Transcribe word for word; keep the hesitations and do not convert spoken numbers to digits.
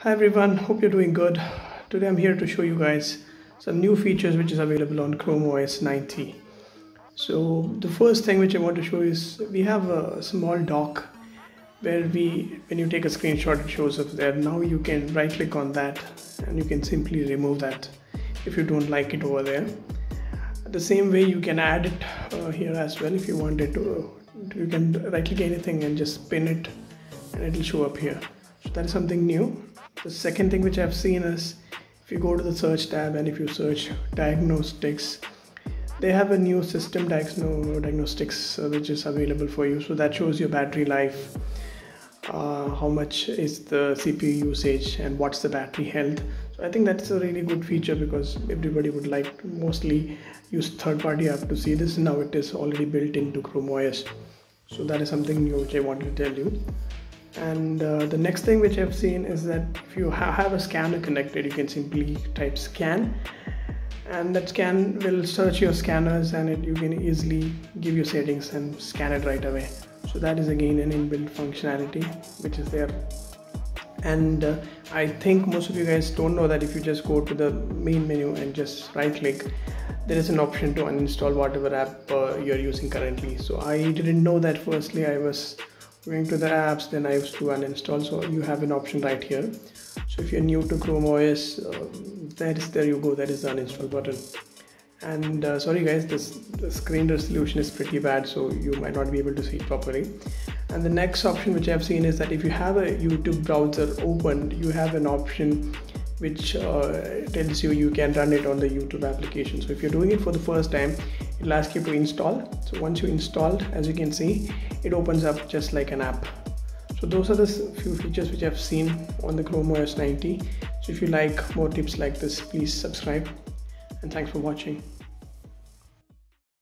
Hi everyone, hope you're doing good. Today I'm here to show you guys some new features which is available on Chrome O S ninety. So the first thing which I want to show is we have a small dock where we, when you take a screenshot, it shows up there. Now you can right click on that and you can simply remove that if you don't like it over there. The same way you can add it uh, here as well if you wanted to. You can right click anything and just pin it and it will show up here. So that is something new. The second thing which I've seen is if you go to the search tab and if you search diagnostics, they have a new system diagnostics uh, which is available for you. So that shows your battery life, uh, how much is the C P U usage and what's the battery health. So I think that's a really good feature because everybody would like to mostly use third-party app to see this. Now it is already built into Chrome O S. So that is something new which I want to tell you. And uh, the next thing which I've seen is that if you ha have a scanner connected, you can simply type scan and that scan will search your scanners and it, you can easily give your settings and scan it right away. So that is again an inbuilt functionality which is there. And uh, I think most of you guys don't know that if you just go to the main menu and just right click, there is an option to uninstall whatever app uh, you're using currently. So I didn't know that. Firstly, I was going to the apps, then I used to uninstall. So you have an option right here. So if you're new to Chrome O S, uh, that is, there you go, that is the uninstall button. And uh, sorry guys, this the screen resolution is pretty bad, so you might not be able to see it properly. And the next option which I've seen is that if you have a YouTube browser opened, you have an option which uh, tells you you can run it on the YouTube application. So if you're doing it for the first time, it'll ask you to install. So once you install, as you can see, it opens up just like an app. So those are the few features which I've seen on the Chrome O S ninety. So if you like more tips like this, please subscribe and thanks for watching.